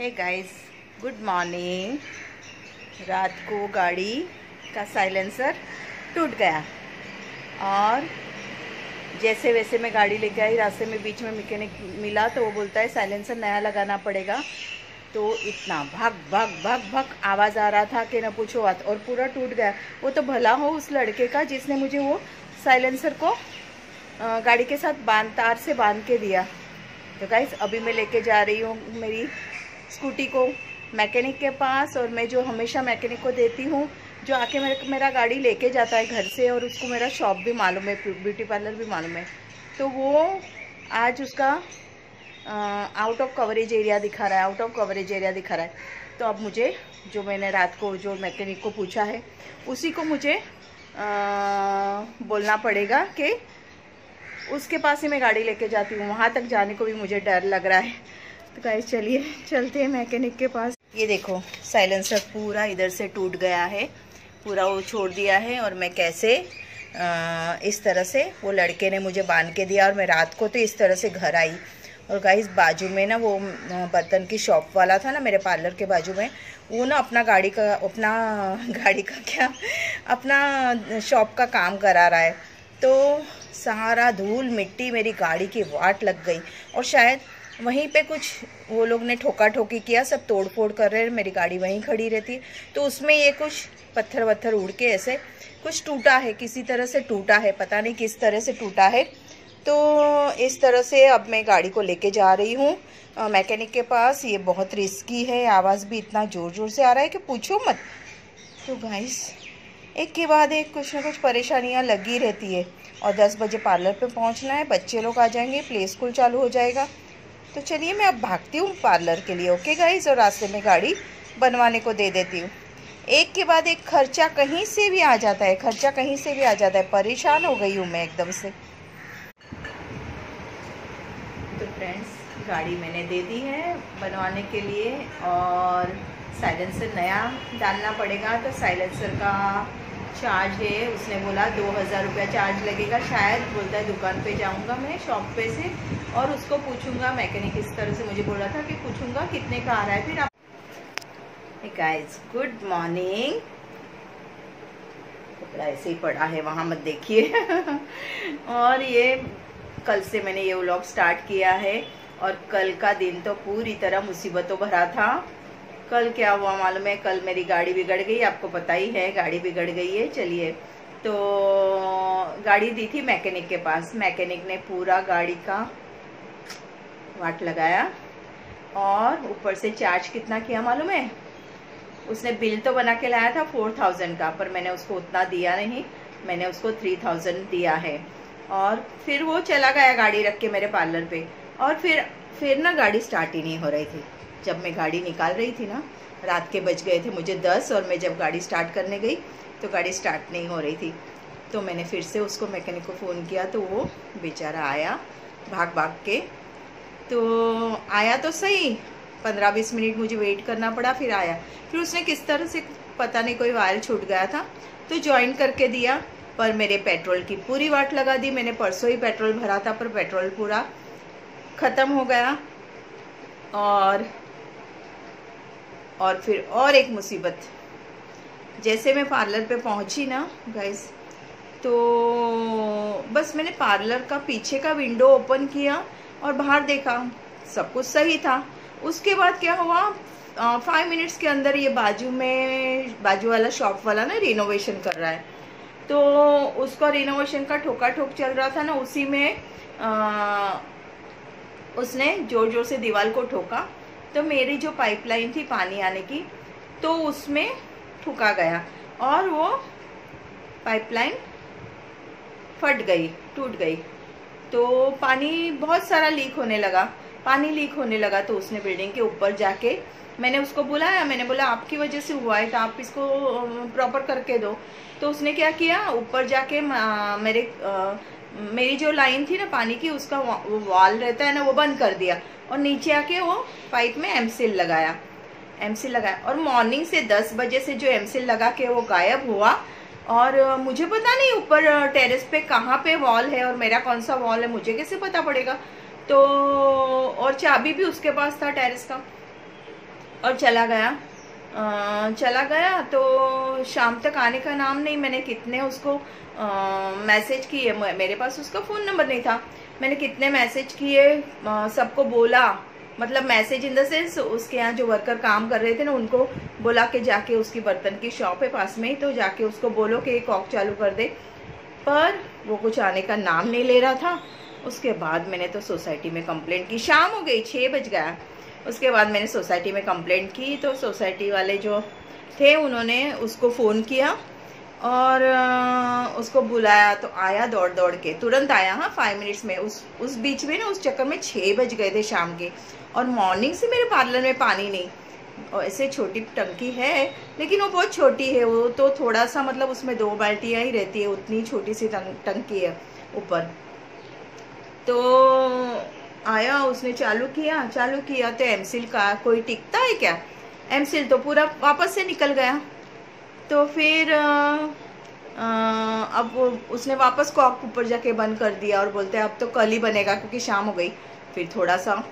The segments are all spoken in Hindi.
Hey guys, good morning. रात को गाड़ी का साइलेंसर टूट गया और जैसे वैसे मैं गाड़ी लेके आई। रास्ते में बीच में मैकेनिक मिला तो वो बोलता है साइलेंसर नया लगाना पड़ेगा। तो इतना भग भग भग भग आवाज़ आ रहा था कि न पूछो बात, और पूरा टूट गया। वो तो भला हो उस लड़के का जिसने मुझे वो साइलेंसर को गाड़ी के साथ तार से बांध के दिया। तो गाइस, अभी मैं लेके जा रही हूँ मेरी स्कूटी को मैकेनिक के पास। और मैं जो हमेशा मैकेनिक को देती हूँ, जो आके मेरा गाड़ी लेके जाता है घर से, और उसको मेरा शॉप भी मालूम है, ब्यूटी पार्लर भी मालूम है। तो वो आज उसका आउट ऑफ कवरेज एरिया दिखा रहा है, आउट ऑफ कवरेज एरिया दिखा रहा है। तो अब मुझे जो मैंने रात को जो मैकेनिक को पूछा है, उसी को मुझे बोलना पड़ेगा कि उसके पास ही मैं गाड़ी लेके जाती हूँ। वहाँ तक जाने को भी मुझे डर लग रहा है। तो गाइस, चलिए चलते हैं मैकेनिक के पास। ये देखो, साइलेंसर पूरा इधर से टूट गया है, पूरा वो छोड़ दिया है। और मैं कैसे इस तरह से वो लड़के ने मुझे बांध के दिया। और मैं रात को तो इस तरह से घर आई। और गाइस, बाजू में ना वो बर्तन की शॉप वाला था ना, मेरे पार्लर के बाजू में, वो ना अपना शॉप का काम करा रहा है। तो सारा धूल मिट्टी मेरी गाड़ी की वाट लग गई। और शायद वहीं पे कुछ वो लोग ने ठोका ठोकी किया, सब तोड़ फोड़ कर रहे हैं। मेरी गाड़ी वहीं खड़ी रहती है, तो उसमें ये कुछ पत्थर वत्थर उड़ के ऐसे कुछ टूटा है, किसी तरह से टूटा है, पता नहीं किस तरह से टूटा है। तो इस तरह से अब मैं गाड़ी को लेके जा रही हूँ मैकेनिक के पास। ये बहुत रिस्की है, आवाज़ भी इतना ज़ोर ज़ोर से आ रहा है कि पूछो मत। तो गाइस, एक के बाद एक कुछ ना कुछ परेशानियाँ लगी रहती है। और 10 बजे पार्लर पे पहुँचना है, बच्चे लोग आ जाएंगे, प्ले स्कूल चालू हो जाएगा। तो चलिए, मैं अब भागती हूँ पार्लर के लिए। ओके गाइस, और रास्ते में गाड़ी बनवाने को दे देती हूँ। एक के बाद एक खर्चा कहीं से भी आ जाता है, खर्चा कहीं से भी आ जाता है। परेशान हो गई हूँ मैं एकदम से। तो फ्रेंड्स, गाड़ी मैंने दे दी है बनवाने के लिए, और साइलेंसर नया डालना पड़ेगा। तो साइलेंसर का चार्ज है, उसने बोला 2000 रुपया चार्ज लगेगा। शायद बोलता है दुकान पे जाऊंगा मैं, शॉप पे से, और उसको पूछूंगा। मैकेनिक इस तरह से मुझे बोल रहा था कि पूछूंगा कितने का आ रहा है। फिर आप गाइस, गुड मॉर्निंग। कपड़ा ऐसे ही पड़ा है, वहाँ मत देखिए। और ये कल से मैंने ये व्लॉग स्टार्ट किया है, और कल का दिन तो पूरी तरह मुसीबतों भरा था। कल क्या हुआ मालूम है? कल मेरी गाड़ी बिगड़ गई, आपको पता ही है, गाड़ी बिगड़ गई है। चलिए, तो गाड़ी दी थी मैकेनिक के पास। मैकेनिक ने पूरा गाड़ी का वाट लगाया, और ऊपर से चार्ज कितना किया मालूम है? उसने बिल तो बना के लाया था 4000 का, पर मैंने उसको उतना दिया नहीं, मैंने उसको 3000 दिया है। और फिर वो चला गया गाड़ी रख के मेरे पार्लर पे। और फिर ना गाड़ी स्टार्ट ही नहीं हो रही थी। जब मैं गाड़ी निकाल रही थी ना, रात के बज गए थे मुझे 10, और मैं जब गाड़ी स्टार्ट करने गई तो गाड़ी स्टार्ट नहीं हो रही थी। तो मैंने फिर से उसको मैकेनिक को फ़ोन किया, तो वो बेचारा आया भाग भाग के। तो आया तो सही, 15-20 मिनट मुझे वेट करना पड़ा, फिर आया। फिर उसने किस तरह से, पता नहीं, कोई वायर छूट गया था तो जॉइन करके दिया। पर मेरे पेट्रोल की पूरी वाट लगा दी। मैंने परसों ही पेट्रोल भरा था, पर पेट्रोल पूरा ख़त्म हो गया। और फिर और एक मुसीबत, जैसे मैं पार्लर पे पहुंची ना गाइस, तो बस मैंने पार्लर का पीछे का विंडो ओपन किया और बाहर देखा, सब कुछ सही था। उसके बाद क्या हुआ, 5 मिनट्स के अंदर ये बाजू वाला शॉप वाला ना रिनोवेशन कर रहा है, तो उसका रिनोवेशन का ठोका ठोक चल रहा था ना, उसी में उसने जोर जोर से दीवार को ठोका। तो मेरी जो पाइपलाइन थी पानी आने की, तो उसमें ठुका गया, और वो पाइपलाइन फट गई, टूट गई। तो पानी बहुत सारा लीक होने लगा, तो उसने बिल्डिंग के ऊपर जाके, मैंने उसको बुलाया, मैंने बोला आपकी वजह से हुआ है, तो आप इसको प्रॉपर करके दो। तो उसने क्या किया, ऊपर जाके मेरी जो लाइन थी ना पानी की, उसका वो वॉल रहता है ना, वो बंद कर दिया, और नीचे आके वो पाइप में एमसील लगाया। और मॉर्निंग से 10 बजे से जो एमसील लगा के वो गायब हुआ। और मुझे पता नहीं ऊपर टेरेस पे कहाँ पे वॉल है, और मेरा कौन सा वॉल है मुझे कैसे पता पड़ेगा। तो और चाबी भी उसके पास था टेरेस का। और चला गया। चला गया तो शाम तक आने का नाम नहीं। मैंने कितने उसको मैसेज किए, मेरे पास उसका फ़ोन नंबर नहीं था। मैंने कितने मैसेज किए, सबको बोला, मतलब मैसेज इन द सेंस उसके यहाँ जो वर्कर काम कर रहे थे ना, उनको बोला कि जाके उसकी बर्तन की शॉप है पास में ही, तो जाके उसको बोलो कि कॉक चालू कर दे, पर वो कुछ आने का नाम नहीं ले रहा था। उसके बाद मैंने तो सोसाइटी में कंप्लेंट की। शाम हो गई, 6 बज गया। उसके बाद मैंने सोसाइटी में कंप्लेंट की, तो सोसाइटी वाले जो थे उन्होंने उसको फ़ोन किया और उसको बुलाया तो आया दौड़ दौड़ के, तुरंत आया। हाँ, 5 मिनट्स में। उस बीच में ना, उस चक्कर में 6 बज गए थे शाम के, और मॉर्निंग से मेरे पार्लर में पानी नहीं। और ऐसे छोटी टंकी है, लेकिन वो बहुत छोटी है, वो तो थोड़ा सा मतलब उसमें 2 बाल्टियाँ ही रहती है, उतनी छोटी सी टंकी है ऊपर। तो आया, उसने चालू किया तो एमसील का कोई टिकता है क्या, एमसील तो पूरा वापस से निकल गया। तो फिर अब उसने वापस कॉक ऊपर जाके बंद कर दिया और बोलते हैं अब तो कल ही बनेगा क्योंकि शाम हो गई। फिर थोड़ा सा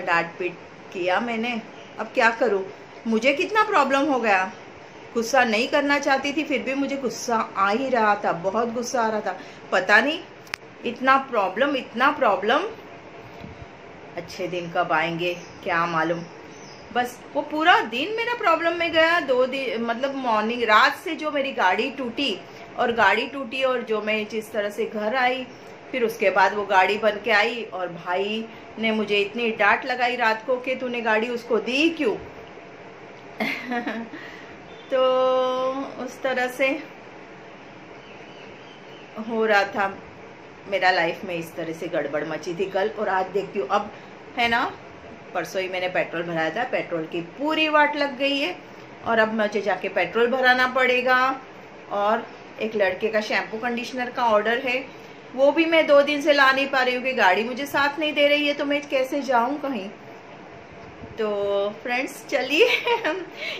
डांट पीट किया मैंने। अब क्या करूं, मुझे कितना प्रॉब्लम हो गया। गुस्सा नहीं करना चाहती थी, फिर भी मुझे गुस्सा आ ही रहा था, बहुत गुस्सा आ रहा था। पता नहीं इतना प्रॉब्लम अच्छे दिन कब आएंगे, क्या मालूम। बस वो पूरा दिन मेरा प्रॉब्लम में गया। 2 दिन मतलब मॉर्निंग, रात से जो मेरी गाड़ी टूटी और जो मैं जिस तरह से घर आई, फिर उसके बाद वो गाड़ी बन के आई और भाई ने मुझे इतनी डांट लगाई रात को कि तूने गाड़ी उसको दी क्यों। तो उस तरह से हो रहा था मेरा लाइफ में, इस तरह से गड़बड़ मची थी कल और आज। देखती हूँ अब, है ना, परसों ही मैंने पेट्रोल भराया था, पेट्रोल की पूरी वाट लग गई है और अब मुझे जाके पेट्रोल भराना पड़ेगा। और एक लड़के का शैम्पू कंडीशनर का ऑर्डर है, वो भी मैं 2 दिन से ला नहीं पा रही हूँ कि गाड़ी मुझे साथ नहीं दे रही है, तो मैं कैसे जाऊँ कहीं। तो फ्रेंड्स चलिए,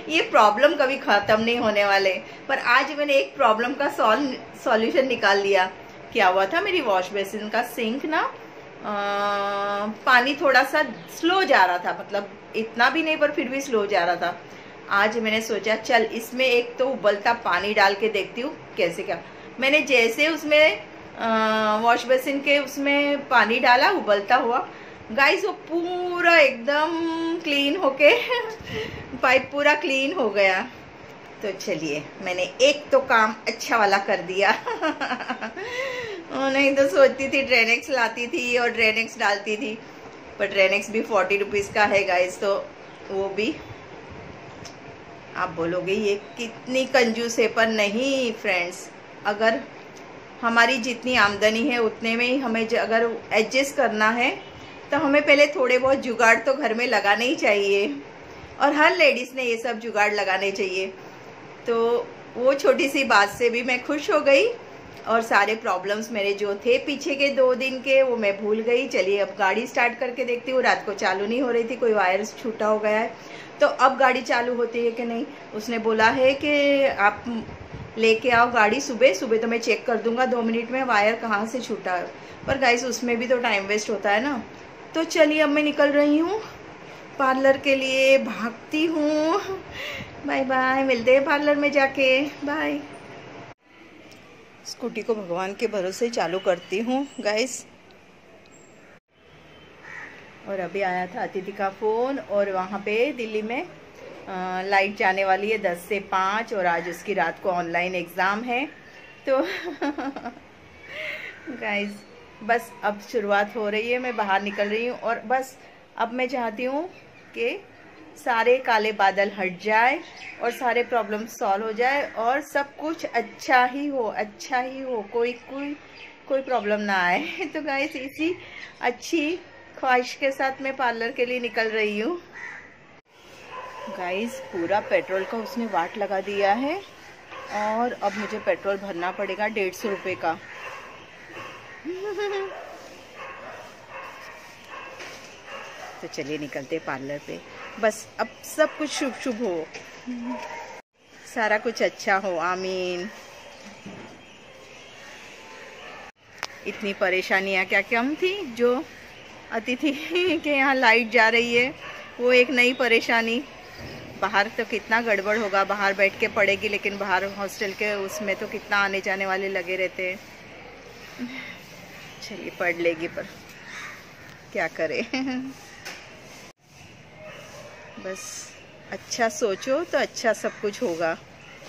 ये प्रॉब्लम कभी ख़त्म नहीं होने वाले, पर आज मैंने एक प्रॉब्लम का सॉल्यूशन निकाल लिया। क्या हुआ था, मेरी वॉश बेसिन का सिंक ना पानी थोड़ा सा स्लो जा रहा था, मतलब इतना भी नहीं पर फिर भी स्लो जा रहा था। आज मैंने सोचा चल इसमें एक तो उबलता पानी डाल के देखती हूँ कैसे क्या। मैंने जैसे उसमें वॉश बेसिन के उसमें पानी डाला उबलता हुआ, गाइस वो पूरा एकदम क्लीन होके पाइप पूरा क्लीन हो गया। तो चलिए मैंने एक तो काम अच्छा वाला कर दिया। नहीं तो सोचती थी ड्रेनेक्स लाती थी और ड्रेनेक्स डालती थी, पर ड्रेनेक्स भी 40 रुपीज़ का है गाइस, तो वो भी आप बोलोगे ये कितनी कंजूस है, पर नहीं फ्रेंड्स, अगर हमारी जितनी आमदनी है उतने में ही हमें अगर एडजस्ट करना है तो हमें पहले थोड़े बहुत जुगाड़ तो घर में लगाने ही चाहिए, और हर लेडीज़ ने ये सब जुगाड़ लगाने चाहिए। तो वो छोटी सी बात से भी मैं खुश हो गई और सारे प्रॉब्लम्स मेरे जो थे पीछे के 2 दिन के वो मैं भूल गई। चलिए अब गाड़ी स्टार्ट करके देखती हूँ। रात को चालू नहीं हो रही थी, कोई वायर छूटा हो गया है, तो अब गाड़ी चालू होती है कि नहीं। उसने बोला है कि आप लेके आओ गाड़ी सुबह, तो मैं चेक कर दूँगा 2 मिनट में वायर कहाँ से छूटा है, पर गाइस उसमें भी तो टाइम वेस्ट होता है ना। तो चलिए अब मैं निकल रही हूँ पार्लर के लिए, भागती हूँ। बाय बाय, मिलते हैं पार्लर में जाके, बाय। स्कूटी को भगवान के भरोसे चालू करती हूँ गाइस। और अभी आया था अतिथि का फ़ोन, और वहाँ पे दिल्ली में लाइट जाने वाली है 10 से 5, और आज उसकी रात को ऑनलाइन एग्ज़ाम है। तो गाइस बस अब शुरुआत हो रही है, मैं बाहर निकल रही हूँ, और बस अब मैं चाहती हूँ कि सारे काले बादल हट जाए और सारे प्रॉब्लम सॉल्व हो जाए और सब कुछ अच्छा ही हो, कोई प्रॉब्लम ना आए। तो गाइस इसी अच्छी ख्वाहिश के साथ मैं पार्लर के लिए निकल रही हूँ। गाइस पूरा पेट्रोल का उसने वाट लगा दिया है और अब मुझे पेट्रोल भरना पड़ेगा 150 रुपये का। तो चलिए निकलते पार्लर पे। बस अब सब कुछ शुभ शुभ हो, सारा कुछ अच्छा हो, आमीन। इतनी परेशानियाँ क्या कम थी जो अतिथि के यहाँ लाइट जा रही है, वो एक नई परेशानी। बाहर तो कितना गड़बड़ होगा, बाहर बैठ के पड़ेगी, लेकिन बाहर हॉस्टल के उसमें तो कितना आने जाने वाले लगे रहते हैं। चलिए पढ़ लेगी पर क्या करें। बस अच्छा सोचो तो अच्छा सब कुछ होगा,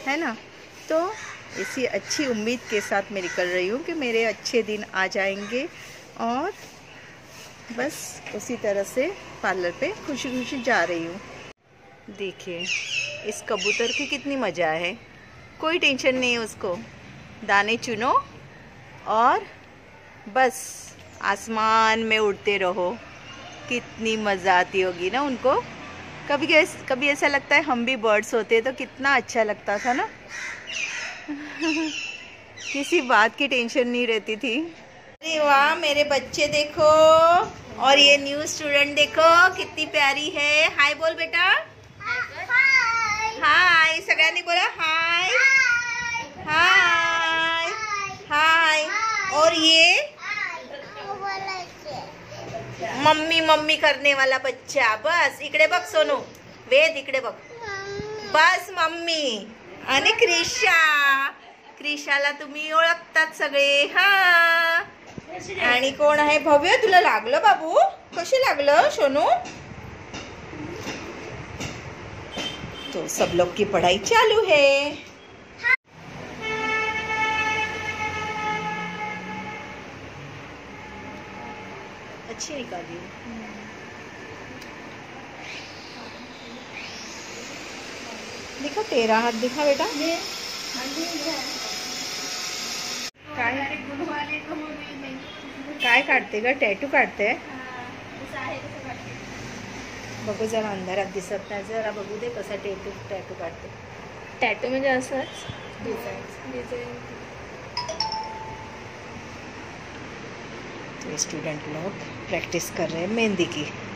है ना। तो इसी अच्छी उम्मीद के साथ मैं निकल रही हूँ कि मेरे अच्छे दिन आ जाएंगे और बस उसी तरह से पार्लर पे खुशी खुशी जा रही हूँ। देखिए इस कबूतर की कितनी मज़ा है, कोई टेंशन नहीं है उसको। दाने चुनो और बस आसमान में उड़ते रहो, कितनी मज़ा आती होगी ना उनको। कभी ऐसा लगता है हम भी बर्ड्स होते तो कितना अच्छा लगता था ना। किसी बात की टेंशन नहीं रहती थी। अरे वाह मेरे बच्चे देखो, और ये न्यू स्टूडेंट देखो कितनी प्यारी है। हाय बोल बेटा। हाय, सगळ्यांनी बोला हाय हाय हाय। और ये मम्मी मम्मी करने वाला बच्चा। बस इकडे बघ सोनू, वेद इकडे बघ, बस मम्मी। आणि क्रिशा, क्रिशाला तुम्ही ओळखतात सगळे। हां, आणि कोण आहे? भव्य, तुला लागलं बाबू? कशी लागलं सोनू? तो सब लोग की पढ़ाई चालू है। अच्छी निकाली। देखो तेरा हाथ दिखा बेटा। काय काढते ग? टॅटू काढते बघू जरा, अंधारात दिसत नाही, जरा बघू दे कसा टॅटू काढते। टॅटू म्हणजे असंच डिझाइन। स्टूडेंट लोग प्रैक्टिस कर रहे हैं मेहंदी की।